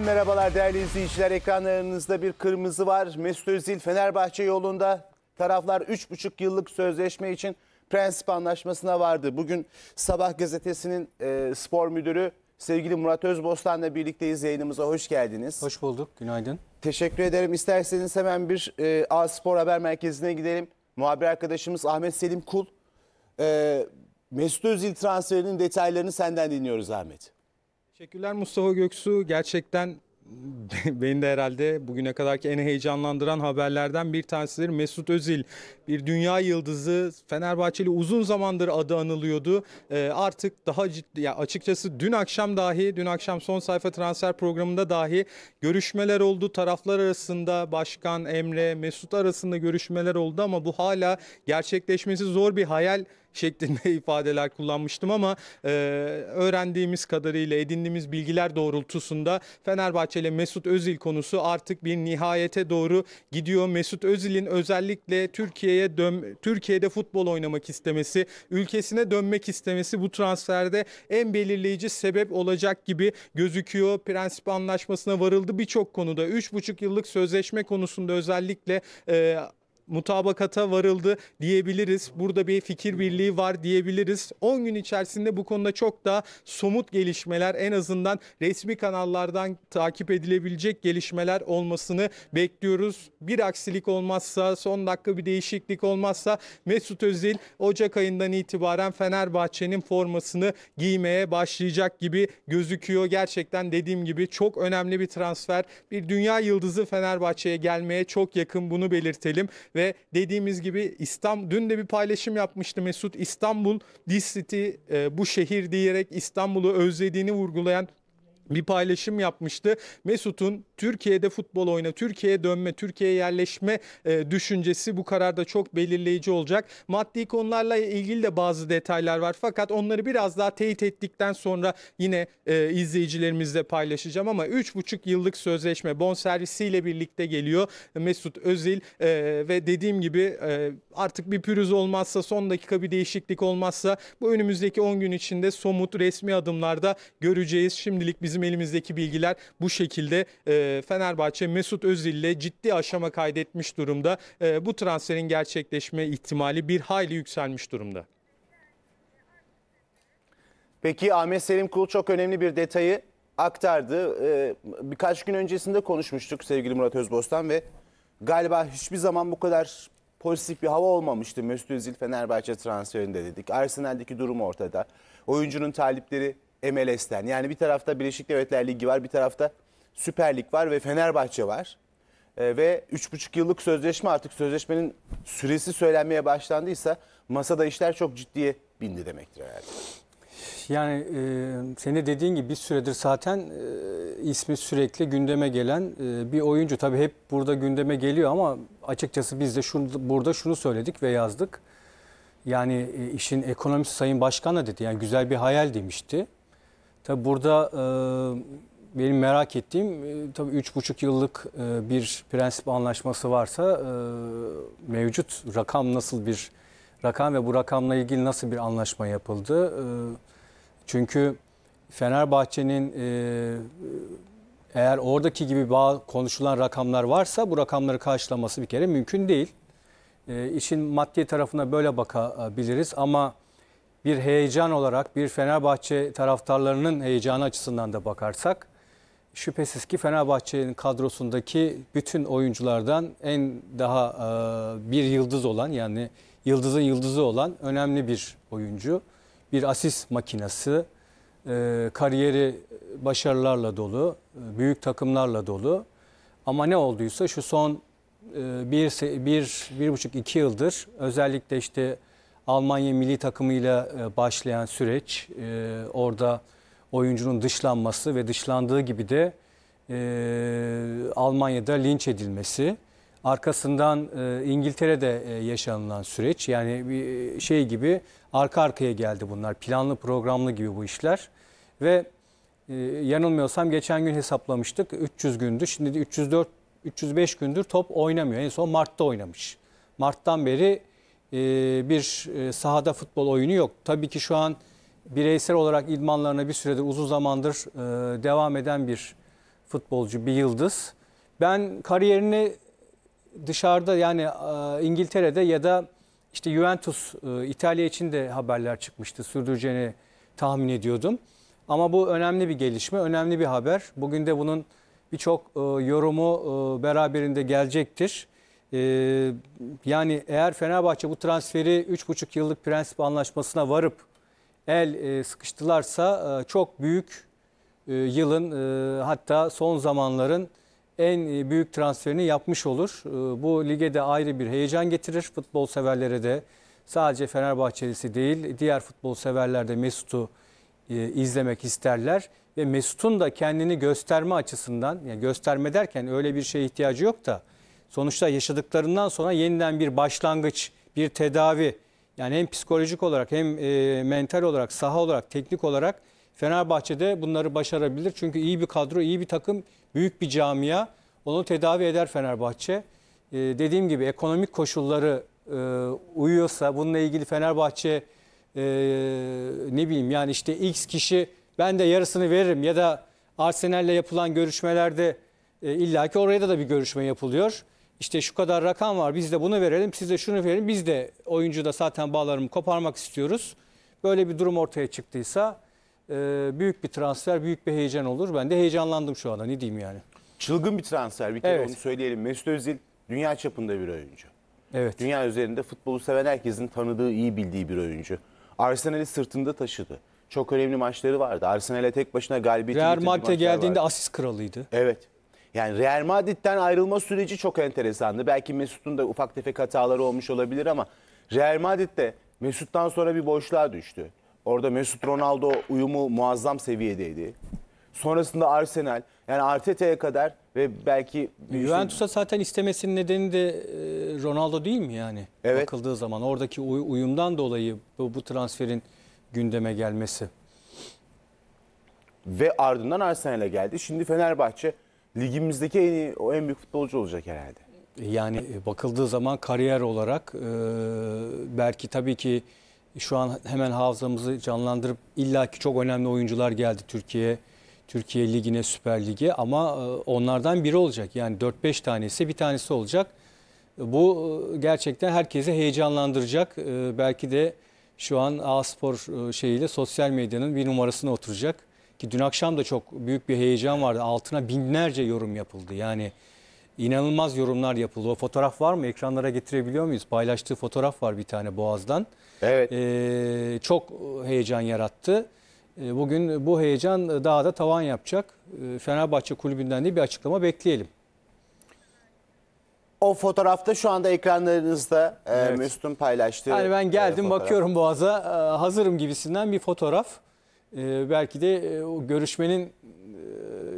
Merhabalar değerli izleyiciler. Ekranlarınızda bir kırmızı var. Mesut Özil Fenerbahçe yolunda. Taraflar 3,5 yıllık sözleşme için prensip anlaşmasına vardı. Bugün Sabah gazetesinin spor müdürü sevgili Murat Özboslan'la birlikteyiz. Yayınımıza hoş geldiniz. Hoş bulduk. Günaydın. Teşekkür ederim. İsterseniz hemen bir A Spor haber merkezine gidelim. Muhabir arkadaşımız Ahmet Selim Kul. Mesut Özil transferinin detaylarını senden dinliyoruz Ahmet. Teşekkürler Mustafa Göksu. Gerçekten beni de herhalde bugüne kadarki en heyecanlandıran haberlerden bir tanesidir. Mesut Özil, bir dünya yıldızı, Fenerbahçeli uzun zamandır adı anılıyordu. Artık daha ciddi, yani açıkçası dün akşam son sayfa transfer programında dahi görüşmeler oldu. Taraflar arasında başkan, Emre, Mesut arasında görüşmeler oldu ama bu hala gerçekleşmesi zor bir hayal şeklinde ifadeler kullanmıştım ama öğrendiğimiz kadarıyla, edindiğimiz bilgiler doğrultusunda Fenerbahçe ile Mesut Özil konusu artık bir nihayete doğru gidiyor. Mesut Özil'in özellikle Türkiye'de futbol oynamak istemesi, ülkesine dönmek istemesi bu transferde en belirleyici sebep olacak gibi gözüküyor. Prensip anlaşmasına varıldı birçok konuda. 3,5 yıllık sözleşme konusunda özellikle mutabakata varıldı diyebiliriz. Burada bir fikir birliği var diyebiliriz. 10 gün içerisinde bu konuda çok daha somut gelişmeler, en azından resmi kanallardan takip edilebilecek gelişmeler olmasını bekliyoruz. Bir aksilik olmazsa, son dakika bir değişiklik olmazsa Mesut Özil Ocak ayından itibaren Fenerbahçe'nin formasını giymeye başlayacak gibi gözüküyor. Gerçekten dediğim gibi çok önemli bir transfer. Bir dünya yıldızı Fenerbahçe'ye gelmeye çok yakın, bunu belirtelim. Ve dediğimiz gibi dün de bir paylaşım yapmıştı Mesut. İstanbul, this city, bu şehir diyerek İstanbul'u özlediğini vurgulayan bir paylaşım yapmıştı. Mesut'un Türkiye'de futbol oyna, Türkiye'ye dönme, Türkiye'ye yerleşme düşüncesi bu kararda çok belirleyici olacak. Maddi konularla ilgili de bazı detaylar var. Fakat onları biraz daha teyit ettikten sonra yine izleyicilerimizle paylaşacağım ama 3,5 yıllık sözleşme bonservisiyle birlikte geliyor Mesut Özil ve dediğim gibi artık bir pürüz olmazsa, son dakika bir değişiklik olmazsa bu önümüzdeki 10 gün içinde somut resmi adımlarda göreceğiz. Şimdilik bizim elimizdeki bilgiler bu şekilde. Fenerbahçe Mesut Özil'le ciddi aşama kaydetmiş durumda. Bu transferin gerçekleşme ihtimali bir hayli yükselmiş durumda. Peki Ahmet Selim Kul çok önemli bir detayı aktardı. Birkaç gün öncesinde konuşmuştuk sevgili Murat Özboslan ve galiba hiçbir zaman bu kadar pozitif bir hava olmamıştı Mesut Özil Fenerbahçe transferinde dedik. Arsenal'deki durum ortada. Oyuncunun talipleri MLS'ten. Yani bir tarafta Birleşik Devletler Ligi var, bir tarafta Süper Lig var ve Fenerbahçe var. Ve 3,5 yıllık sözleşme, artık sözleşmenin süresi söylenmeye başlandıysa masada işler çok ciddiye bindi demektir herhalde. Yani senin de dediğin gibi bir süredir zaten ismi sürekli gündeme gelen bir oyuncu. Tabii hep burada gündeme geliyor ama açıkçası biz de burada şunu söyledik ve yazdık. Yani işin ekonomisi Sayın Başkan da dedi. Yani güzel bir hayal demişti. Tabii burada benim merak ettiğim, tabii 3,5 yıllık bir prensip anlaşması varsa mevcut rakam nasıl bir rakam ve bu rakamla ilgili nasıl bir anlaşma yapıldı? Çünkü Fenerbahçe'nin eğer oradaki gibi konuşulan rakamlar varsa bu rakamları karşılaması bir kere mümkün değil. İşin maddi tarafına böyle bakabiliriz ama bir heyecan olarak, bir Fenerbahçe taraftarlarının heyecanı açısından da bakarsak şüphesiz ki Fenerbahçe'nin kadrosundaki bütün oyunculardan en daha bir yıldız olan, yani yıldızın yıldızı olan önemli bir oyuncu. Bir asist makinesi, kariyeri başarılarla dolu, büyük takımlarla dolu ama ne olduysa şu son 1,5-2 yıldır özellikle işte Almanya milli takımıyla başlayan süreç, orada oyuncunun dışlanması ve dışlandığı gibi de Almanya'da linç edilmesi, arkasından İngiltere'de yaşanılan süreç, yani bir şey gibi arka arkaya geldi bunlar, planlı programlı gibi bu işler ve yanılmıyorsam geçen gün hesaplamıştık 300 gündü, şimdi de 305 gündür top oynamıyor, en son Mart'ta oynamış. Mart'tan beri bir sahada futbol oyunu yok. Tabii ki şu an bireysel olarak idmanlarına bir süredir, uzun zamandır devam eden bir futbolcu, bir yıldız. Ben kariyerini dışarıda, yani İngiltere'de ya da işte Juventus, İtalya için de haberler çıkmıştı. Sürdüreceğini tahmin ediyordum. Ama bu önemli bir gelişme, önemli bir haber. Bugün de bunun birçok yorumu beraberinde gelecektir. Yani eğer Fenerbahçe bu transferi 3,5 yıllık prensip anlaşmasına varıp el sıkıştılarsa çok büyük, yılın hatta son zamanların en büyük transferini yapmış olur. Bu lige de ayrı bir heyecan getirir futbol severlere de. Sadece Fenerbahçelisi değil, diğer futbol severler de Mesut'u izlemek isterler. Ve Mesut'un da kendini gösterme açısından, yani gösterme derken öyle bir şeye ihtiyacı yok da, sonuçta yaşadıklarından sonra yeniden bir başlangıç, bir tedavi, yani hem psikolojik olarak hem mental olarak, saha olarak, teknik olarak Fenerbahçe'de bunları başarabilir. Çünkü iyi bir kadro, iyi bir takım, büyük bir camia, onu tedavi eder Fenerbahçe. Dediğim gibi ekonomik koşulları uyuyorsa, bununla ilgili Fenerbahçe ne bileyim yani işte X kişi ben de yarısını veririm ya da Arsenal'le yapılan görüşmelerde illaki oraya da bir görüşme yapılıyor. İşte şu kadar rakam var, biz de bunu verelim, siz de şunu verin, biz de oyuncu da zaten bağlarımı koparmak istiyoruz. Böyle bir durum ortaya çıktıysa büyük bir transfer, büyük bir heyecan olur. Ben de heyecanlandım şu anda, ne diyeyim yani. Çılgın bir transfer, bir kere evet, onu söyleyelim. Mesut Özil dünya çapında bir oyuncu. Evet. Dünya üzerinde futbolu seven herkesin tanıdığı, iyi bildiği bir oyuncu. Arsenal'i sırtında taşıdı. Çok önemli maçları vardı. Arsenal'e tek başına galibiyeti getirdi. Real Madrid'e geldiğinde asist kralıydı. Evet. Yani Real Madrid'den ayrılma süreci çok enteresandı. Belki Mesut'un da ufak tefek hataları olmuş olabilir ama Real Madrid'de Mesut'tan sonra bir boşluğa düştü. Orada Mesut-Ronaldo uyumu muazzam seviyedeydi. Sonrasında Arsenal, yani Arteta'ya kadar ve belki... Juventus'a zaten istemesinin nedeni de Ronaldo değil mi yani? Evet. Bakıldığı zaman oradaki uyumdan dolayı bu transferin gündeme gelmesi. Ve ardından Arsenal'e geldi. Şimdi Fenerbahçe ligimizdeki en büyük futbolcu olacak herhalde. Yani bakıldığı zaman kariyer olarak belki tabii ki şu an hemen hafızamızı canlandırıp illaki çok önemli oyuncular geldi Türkiye'ye. Türkiye Ligi'ne, Süper Lig'e, ama onlardan biri olacak. Yani 4-5 tanesi, bir tanesi olacak. Bu gerçekten herkese heyecanlandıracak. Belki de şu an A Spor şeyiyle sosyal medyanın bir numarasına oturacak. Ki dün akşam da çok büyük bir heyecan vardı. Altına binlerce yorum yapıldı. Yani inanılmaz yorumlar yapıldı. O fotoğraf var mı? Ekranlara getirebiliyor muyuz? Paylaştığı fotoğraf var bir tane Boğaz'dan. Evet. Çok heyecan yarattı. Bugün bu heyecan daha da tavan yapacak. Fenerbahçe kulübünden de bir açıklama bekleyelim. O fotoğrafta şu anda ekranlarınızda, evet, Mesut'un paylaştığı. Yani ben geldim, bakıyorum Boğaz'a, hazırım gibisinden bir fotoğraf. Belki de o görüşmenin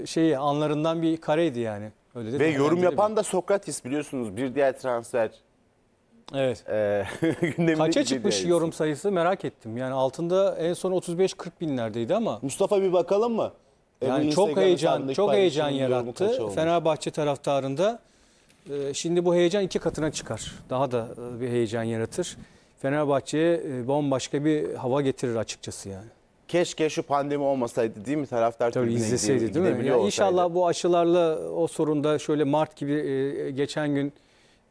şeyi, anlarından bir kareydi yani. Öyle de. Ve yorum yapan da Sokratis, biliyorsunuz, bir diğer transfer. Evet. Kaça çıkmış yorum sayısı merak ettim. Yani altında en son 35-40 binlerdeydi ama. Mustafa, bir bakalım mı? Yani çok heyecan yarattı Fenerbahçe taraftarında. Şimdi bu heyecan iki katına çıkar. Daha da bir heyecan yaratır. Fenerbahçe'ye bambaşka bir hava getirir açıkçası yani. Keşke şu pandemi olmasaydı, değil mi? Taraftar tabii izleseydi, değil mi? Yani inşallah bu aşılarla o sorunda şöyle Mart gibi geçen gün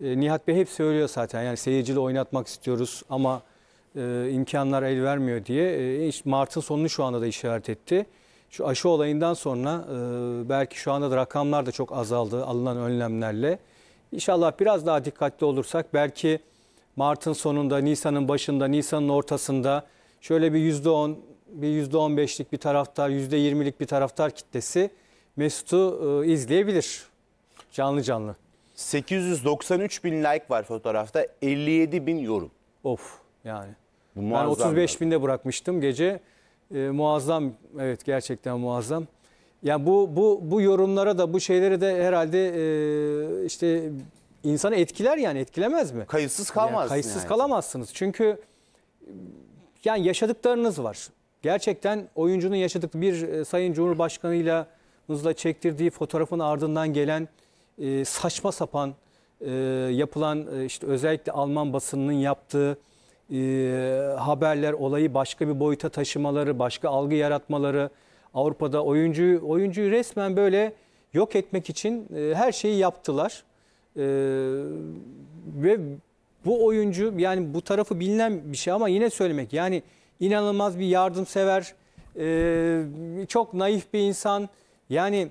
Nihat Bey hep söylüyor zaten, yani seyirciyle oynatmak istiyoruz ama imkanlar el vermiyor diye. Mart'ın sonunu şu anda da işaret etti. Şu aşı olayından sonra belki şu anda da rakamlar da çok azaldı alınan önlemlerle. İnşallah biraz daha dikkatli olursak belki Mart'ın sonunda, Nisan'ın başında, Nisan'ın ortasında şöyle bir %10, bir %15'lik bir taraftar, %20'lik bir taraftar kitlesi Mesut'u izleyebilir canlı canlı. 893 bin like var fotoğrafta, 57 bin yorum. Of yani. Ben 35 binde bırakmıştım gece. Muazzam, evet, gerçekten muazzam. Yani bu yorumlara da, bu şeylere de herhalde işte insanı etkiler yani, etkilemez mi? Kayıtsız kalmazsınız. Yani kayıtsız yani kalamazsınız çünkü yani yaşadıklarınız var. Gerçekten oyuncunun yaşadıkları, bir Sayın Cumhurbaşkanı'yla çektirdiği fotoğrafın ardından gelen saçma sapan yapılan işte özellikle Alman basınının yaptığı haberler, olayı başka bir boyuta taşımaları, başka algı yaratmaları, Avrupa'da oyuncuyu resmen böyle yok etmek için her şeyi yaptılar. Ve bu oyuncu, yani bu tarafı bilinen bir şey ama yine söylemek, yani inanılmaz bir yardımsever, çok naif bir insan. Yani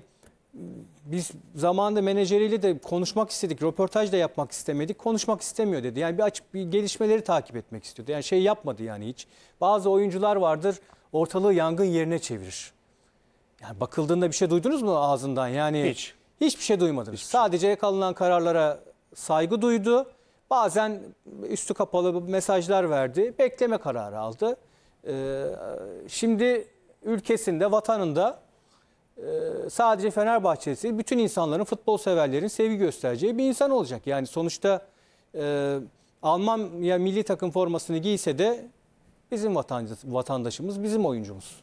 biz zamanında menajeriyle de konuşmak istedik, röportaj da yapmak istemedik, konuşmak istemiyor dedi. Yani bir açık bir gelişmeleri takip etmek istiyordu. Yani şey yapmadı yani hiç. Bazı oyuncular vardır, ortalığı yangın yerine çevirir. Yani bakıldığında bir şey duydunuz mu ağzından? Yani hiç. Hiçbir şey duymadınız. Sadece alınan kararlara saygı duydu. Bazen üstü kapalı mesajlar verdi. Bekleme kararı aldı. Şimdi ülkesinde, vatanında sadece Fenerbahçe'si, bütün insanların, futbol severlerin sevgi göstereceği bir insan olacak. Yani sonuçta Almanya milli takım formasını giyse de bizim vatandaşımız, bizim oyuncumuz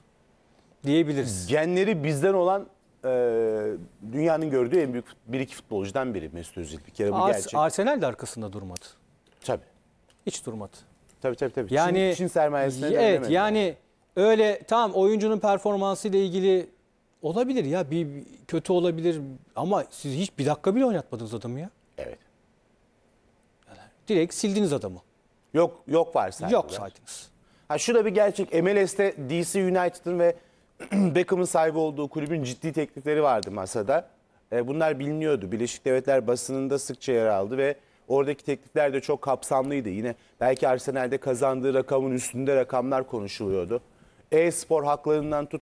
diyebiliriz. Genleri bizden olan dünyanın gördüğü en büyük 1-2 futbolcudan biri Mesut Özil. Bir kere bu gerçek. Arsenal de arkasında durmadı. Tabii. Hiç durmadı. Tabii. Yani, Çin sermayesine evet yani öyle tamam, oyuncunun performansıyla ilgili olabilir ya, bir kötü olabilir ama siz hiç bir dakika bile oynatmadınız adamı ya. Evet. Yani direkt sildiniz adamı. Yok var saydınız. Yok saydınız. Ha, şu da bir gerçek. MLS'te DC United'ın ve Beckham'ın sahibi olduğu kulübün ciddi teklifleri vardı masada. Bunlar biliniyordu. Birleşik Devletler basınında sıkça yer aldı ve oradaki teklifler de çok kapsamlıydı. Yine belki Arsenal'de kazandığı rakamın üstünde rakamlar konuşuluyordu. A Spor haklarından tut.